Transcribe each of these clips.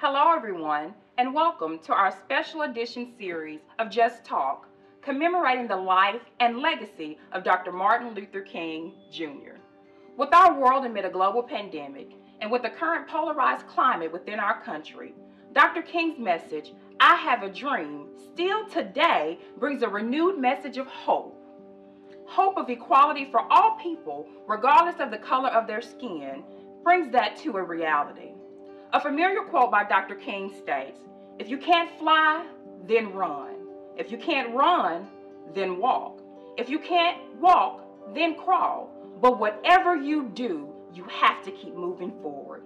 Hello everyone, and welcome to our special edition series of Just Talk, commemorating the life and legacy of Dr. Martin Luther King Jr. With our world amid a global pandemic, and with the current polarized climate within our country, Dr. King's message, I Have a Dream, still today brings a renewed message of hope. Hope of equality for all people, regardless of the color of their skin, brings that to a reality. A familiar quote by Dr. King states, if you can't fly, then run. If you can't run, then walk. If you can't walk, then crawl. But whatever you do, you have to keep moving forward.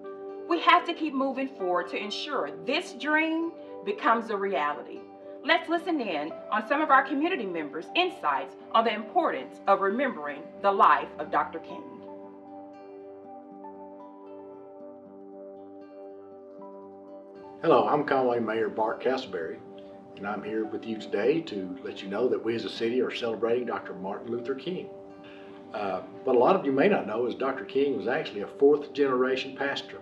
We have to keep moving forward to ensure this dream becomes a reality. Let's listen in on some of our community members' insights on the importance of remembering the life of Dr. King. Hello, I'm Conway Mayor Bart Castleberry, and I'm here with you today to let you know that we as a city are celebrating Dr. Martin Luther King. What a lot of you may not know is Dr. King was actually a fourth-generation pastor.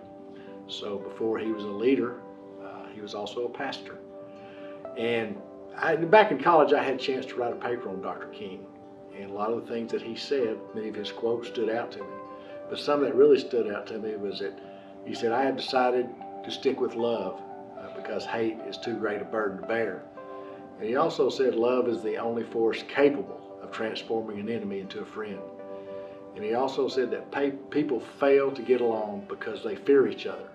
So before he was a leader, he was also a pastor. And back in college, I had a chance to write a paper on Dr. King, and a lot of the things that he said, many of his quotes stood out to me. But some that really stood out to me was that he said, I have decided to stick with love, because hate is too great a burden to bear. And he also said love is the only force capable of transforming an enemy into a friend. And he also said that people fail to get along because they fear each other.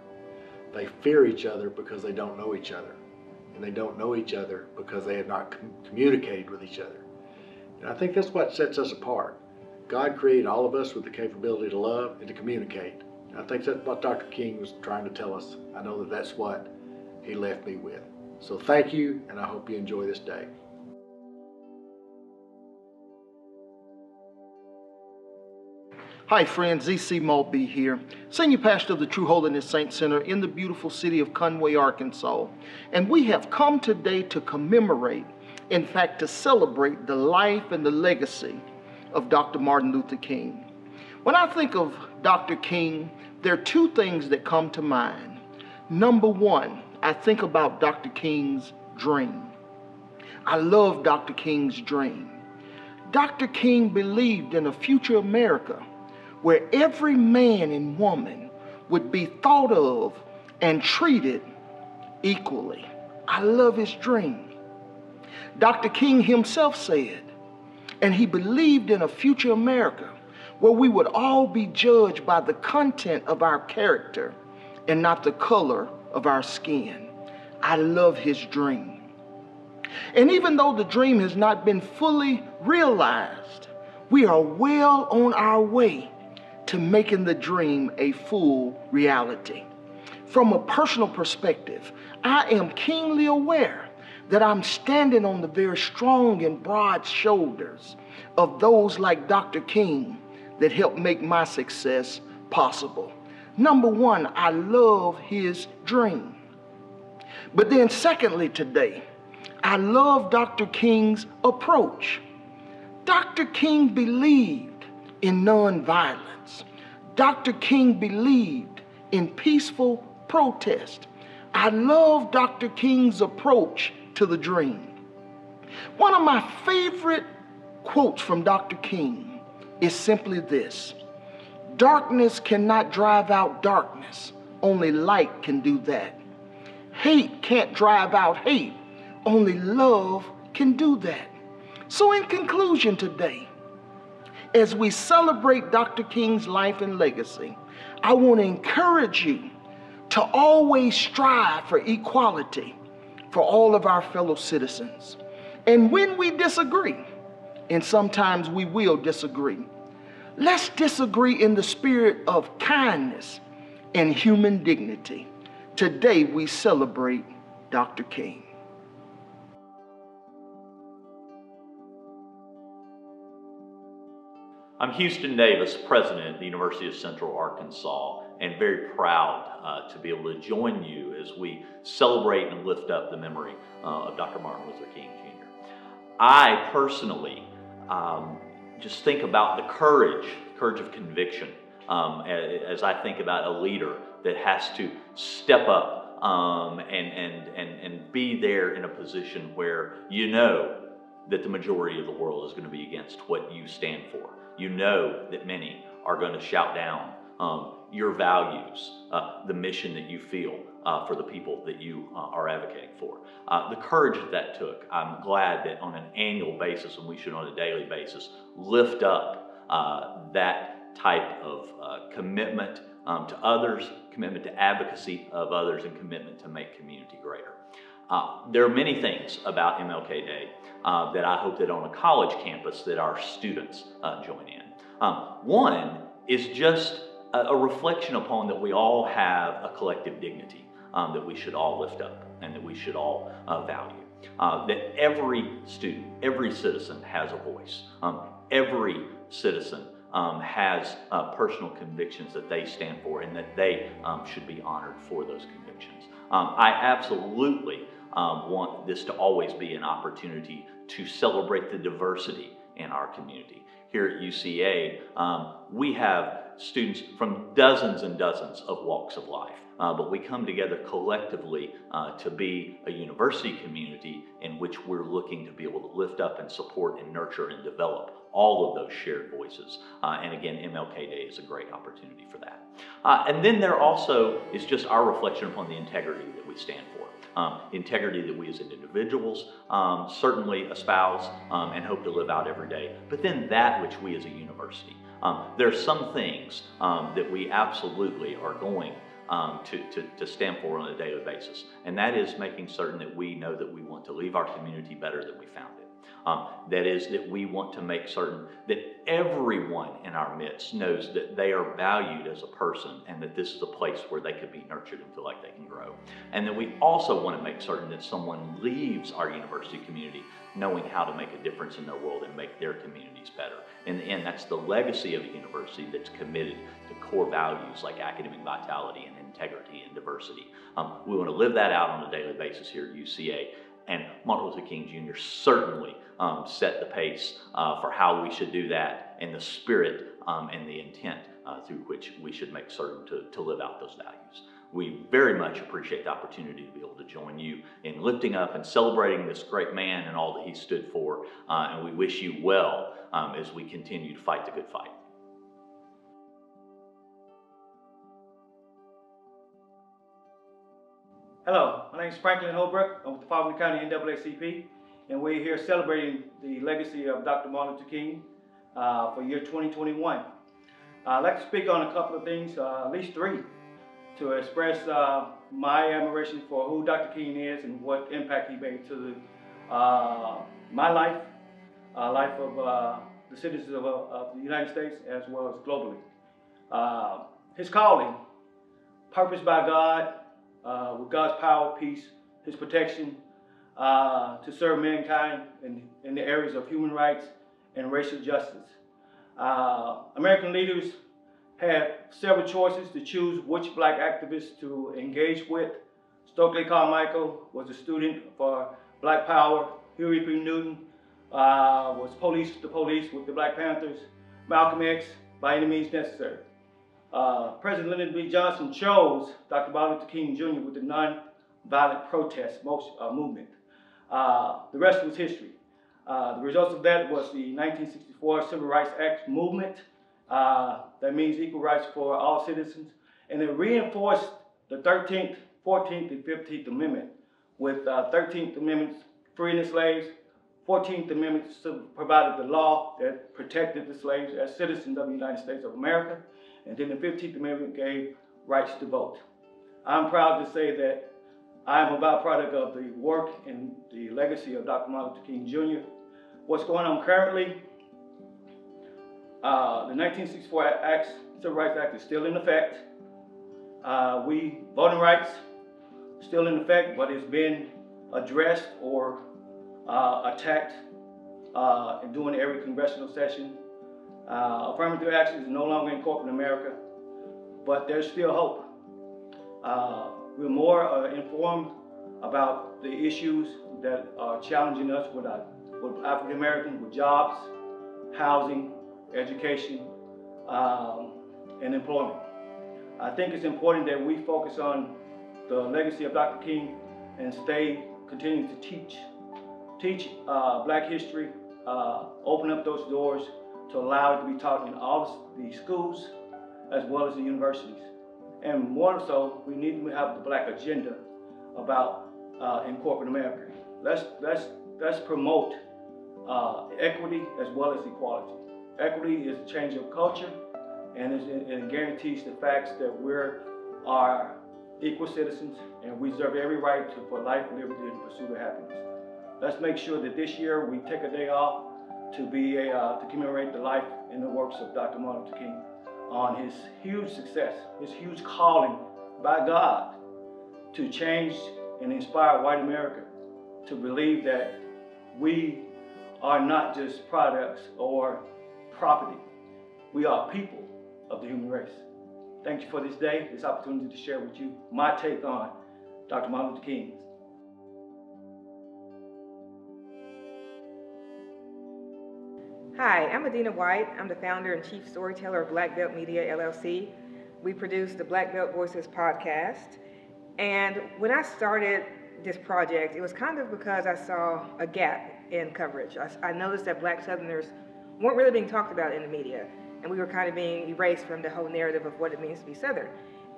They fear each other because they don't know each other. And they don't know each other because they have not communicated with each other. And I think that's what sets us apart. God created all of us with the capability to love and to communicate. And I think that's what Dr. King was trying to tell us. I know that that's what he left me with. So thank you, and I hope you enjoy this day. Hi friends, Z.C. Mulby here, Senior Pastor of the True Holiness Saint Center in the beautiful city of Conway, Arkansas. And we have come today to commemorate, in fact to celebrate the life and the legacy of Dr. Martin Luther King. When I think of Dr. King, there are two things that come to mind. Number one, I think about Dr. King's dream. I love Dr. King's dream. Dr. King believed in a future America where every man and woman would be thought of and treated equally. I love his dream. Dr. King himself said, and he believed in a future America where we would all be judged by the content of our character and not the color of our skin. I love his dream. And even though the dream has not been fully realized, we are well on our way to making the dream a full reality. From a personal perspective, I am keenly aware that I'm standing on the very strong and broad shoulders of those like Dr. King that helped make my success possible. Number one, I love his dream. But then secondly today, I love Dr. King's approach. Dr. King believed in nonviolence. Dr. King believed in peaceful protest. I love Dr. King's approach to the dream. One of my favorite quotes from Dr. King is simply this: darkness cannot drive out darkness. Only light can do that. Hate can't drive out hate. Only love can do that. So in conclusion today, as we celebrate Dr. King's life and legacy, I want to encourage you to always strive for equality for all of our fellow citizens. And when we disagree, and sometimes we will disagree, let's disagree in the spirit of kindness and human dignity. Today we celebrate Dr. King. I'm Houston Davis, President of the University of Central Arkansas, and very proud to be able to join you as we celebrate and lift up the memory of Dr. Martin Luther King Jr. I personally just think about the courage of conviction, as I think about a leader that has to step up and be there in a position where you know that the majority of the world is going to be against what you stand for. You know that many are going to shout down your values, the mission that you feel for the people that you are advocating for. The courage that that took, I'm glad that on an annual basis, and we should on a daily basis, lift up that type of commitment to others, commitment to advocacy of others, and commitment to make community greater. There are many things about MLK Day that I hope that on a college campus that our students join in. One is just a reflection upon that we all have a collective dignity that we should all lift up and that we should all value. That every student, every citizen has a voice. Every citizen has personal convictions that they stand for and that they should be honored for those convictions. I absolutely want this to always be an opportunity to celebrate the diversity in our community. Here at UCA, we have students from dozens and dozens of walks of life, but we come together collectively to be a university community in which we're looking to be able to lift up and support and nurture and develop all of those shared voices. And again, MLK Day is a great opportunity for that. And then there also is just our reflection upon the integrity that we stand for. Integrity that we as individuals certainly espouse and hope to live out every day, but then that which we as a university. There are some things that we absolutely are going to stand for on a daily basis, and that is making certain that we know that we want to leave our community better than we found it. That is that we want to make certain that everyone in our midst knows that they are valued as a person and that this is a place where they could be nurtured and feel like they can grow. And then we also want to make certain that someone leaves our university community knowing how to make a difference in their world and make their communities better. In the end, that's the legacy of a university that's committed to core values like academic vitality and integrity and diversity. We want to live that out on a daily basis here at UCA. And Martin Luther King Jr. certainly set the pace for how we should do that and the spirit and the intent through which we should make certain to live out those values. We very much appreciate the opportunity to be able to join you in lifting up and celebrating this great man and all that he stood for. And we wish you well as we continue to fight the good fight. Hello, my name is Franklin Holbrook. I'm with the Polk County NAACP, and we're here celebrating the legacy of Dr. Martin Luther King for year 2021. I'd like to speak on a couple of things, at least three, to express my admiration for who Dr. King is and what impact he made to my life, life of the citizens of the United States as well as globally. His calling, purpose by God, with God's power, peace, His protection, to serve mankind in the areas of human rights and racial justice. American leaders had several choices to choose which black activists to engage with. Stokely Carmichael was a student for Black Power. Huey P. Newton was the police with the Black Panthers. Malcolm X, by any means necessary. President Lyndon B. Johnson chose Dr. Martin Luther King Jr. with the nonviolent protest movement. The rest was history. The results of that was the 1964 Civil Rights Act movement. That means equal rights for all citizens. And it reinforced the 13th, 14th, and 15th Amendment with 13th Amendment freeing the slaves, 14th Amendment provided the law that protected the slaves as citizens of the United States of America. And then the 15th Amendment gave rights to vote. I'm proud to say that I'm a byproduct of the work and the legacy of Dr. Martin Luther King Jr. What's going on currently, the 1964 Act, Civil Rights Act is still in effect. Voting rights, still in effect, but it's been addressed or attacked during every congressional session. Affirmative action is no longer in corporate America, but there's still hope. We're more informed about the issues that are challenging us with African Americans, with jobs, housing, education, and employment. I think it's important that we focus on the legacy of Dr. King and stay, continue to teach Black history, open up those doors to allow it to be taught in all the schools as well as the universities. And more so, we need to have the Black agenda about in corporate America. Let's promote equity as well as equality. Equity is a change of culture, and it guarantees the facts that we are equal citizens and we deserve every right for life, liberty, and pursuit of happiness. Let's make sure that this year we take a day off to commemorate the life and the works of Dr. Martin Luther King on his huge success, his huge calling by God to change and inspire white America to believe that we are not just products or property. We are people of the human race. Thank you for this day, this opportunity to share with you my take on Dr. Martin Luther King. Hi, I'm Adina White. I'm the founder and chief storyteller of Black Belt Media, LLC. We produce the Black Belt Voices podcast. And when I started this project, it was kind of because I saw a gap in coverage. I noticed that Black Southerners weren't really being talked about in the media, and we were kind of being erased from the whole narrative of what it means to be Southern.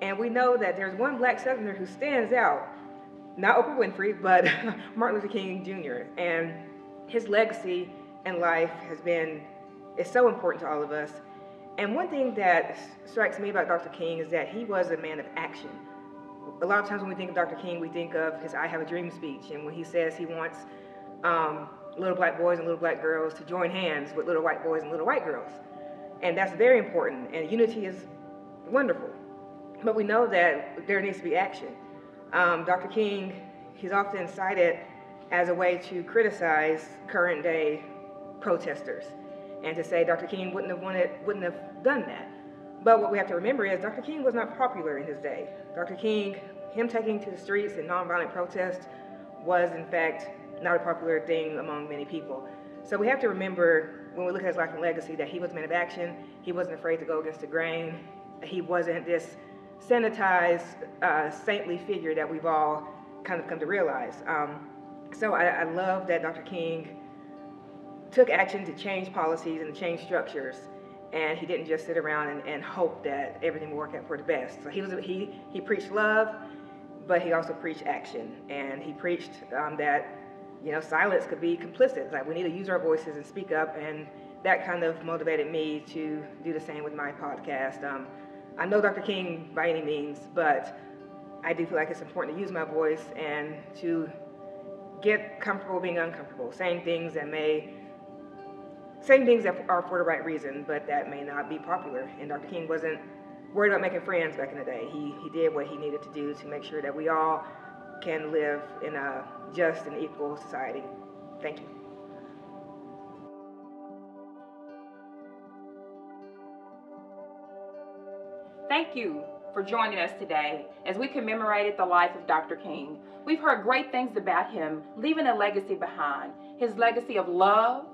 And we know that there's one Black Southerner who stands out, not Oprah Winfrey, but Martin Luther King Jr. And his legacy and life is so important to all of us. And one thing that strikes me about Dr. King is that he was a man of action. A lot of times when we think of Dr. King, we think of his I Have a Dream speech, and when he says he wants little Black boys and little Black girls to join hands with little white boys and little white girls. And that's very important, and unity is wonderful. But we know that there needs to be action. Dr. King, he's often cited as a way to criticize current day protesters and to say Dr. King wouldn't have done that. But what we have to remember is Dr. King was not popular in his day. Dr. King, him taking to the streets in nonviolent protest was in fact not a popular thing among many people. So we have to remember when we look at his life and legacy that he was a man of action. He wasn't afraid to go against the grain. He wasn't this sanitized, saintly figure that we've all kind of come to realize. So I love that Dr. King took action to change policies and change structures, and he didn't just sit around and hope that everything would work out for the best. So he preached love, but he also preached action, and he preached that silence could be complicit. Like, we need to use our voices and speak up, and that kind of motivated me to do the same with my podcast. I'm no Dr. King by any means, but I do feel like it's important to use my voice and to get comfortable being uncomfortable, saying things that are for the right reason, but that may not be popular. And Dr. King wasn't worried about making friends back in the day. He did what he needed to do to make sure that we all can live in a just and equal society. Thank you. Thank you for joining us today as we commemorated the life of Dr. King. We've heard great things about him, leaving a legacy behind. His legacy of love,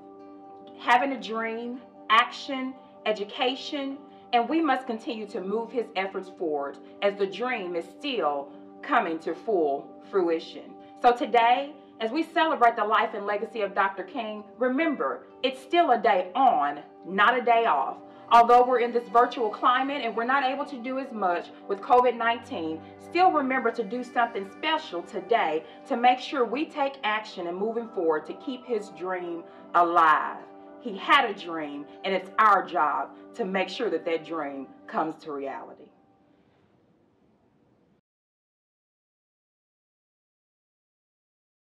having a dream, action, education, and we must continue to move his efforts forward as the dream is still coming to full fruition. So today, as we celebrate the life and legacy of Dr. King, remember, it's still a day on, not a day off. Although we're in this virtual climate and we're not able to do as much with COVID-19, still remember to do something special today to make sure we take action and moving forward to keep his dream alive. He had a dream, and it's our job to make sure that that dream comes to reality.